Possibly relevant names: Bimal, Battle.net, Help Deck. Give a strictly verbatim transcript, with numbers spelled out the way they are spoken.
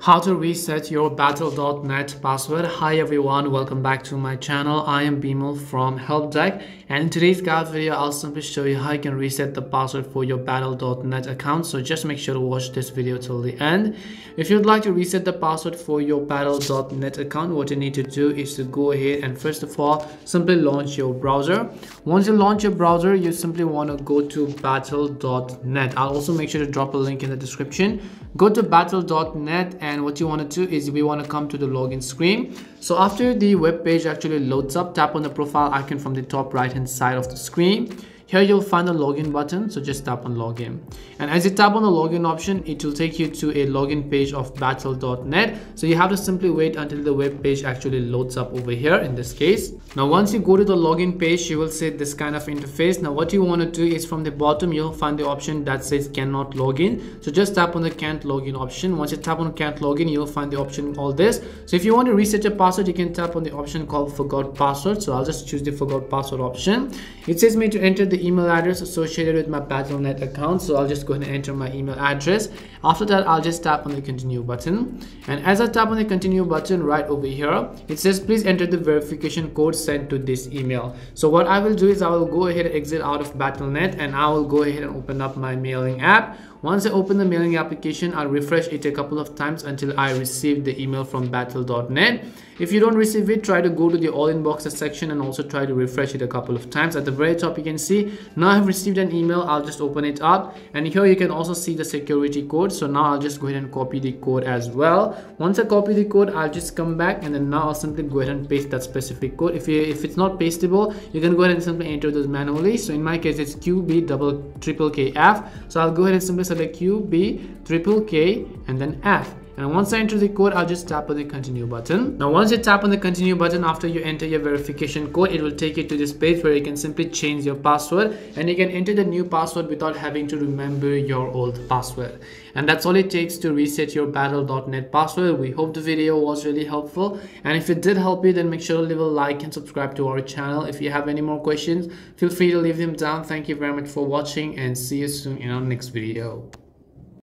How to reset your Battle dot net password. Hi everyone, welcome back to my channel. I am Bimal from Help Deck, and in today's guide video I'll simply show you how you can reset the password for your Battle dot net account. So just make sure to watch this video till the end. If you'd like to reset the password for your Battle dot net account, what you need to do is to go ahead and first of all simply launch your browser. Once you launch your browser, you simply want to go to Battle dot net. I'll also make sure to drop a link in the description. Go to Battle dot net, and And what you want to do is we want to come to the login screen. So after the web page actually loads up, tap on the profile icon from the top right hand side of the screen. Here you'll find the login button, so just tap on login. And as you tap on the login option, it will take you to a login page of Battle dot net. So you have to simply wait until the web page actually loads up over here in this case. Now once you go to the login page, you will see this kind of interface. Now what you want to do is from the bottom, you'll find the option that says cannot login. So just tap on the can't login option. Once you tap on can't login, you'll find the option all this. So if you want to reset your password, you can tap on the option called forgot password. So I'll just choose the forgot password option. It says me to enter the email address associated with my Battle dot net account, so I'll just go ahead and enter my email address. After that, I'll just tap on the continue button, and as I tap on the continue button right over here, it says please enter the verification code sent to this email. So what I will do is I will go ahead and exit out of Battle dot net, and I will go ahead and open up my mailing app. Once I open the mailing application, I'll refresh it a couple of times until I receive the email from Battle dot net. If you don't receive it, try to go to the all inboxes section and also try to refresh it a couple of times. At the very top, you can see now I've received an email. I'll just open it up, and here you can also see the security code. So now I'll just go ahead and copy the code as well. Once I copy the code, I'll just come back, and then now I'll simply go ahead and paste that specific code. If you if it's not pastable, you can go ahead and simply enter those manually. So in my case, it's Q B double triple K F. So I'll go ahead and simply select Q B triple K and then F. And once I enter the code, I'll just tap on the continue button. Now once you tap on the continue button, after you enter your verification code, it will take you to this page where you can simply change your password, and you can enter the new password without having to remember your old password. And that's all it takes to reset your Battle dot net password. We hope the video was really helpful, and if it did help you, then make sure to leave a like and subscribe to our channel. If you have any more questions, feel free to leave them down. Thank you very much for watching, and see you soon in our next video.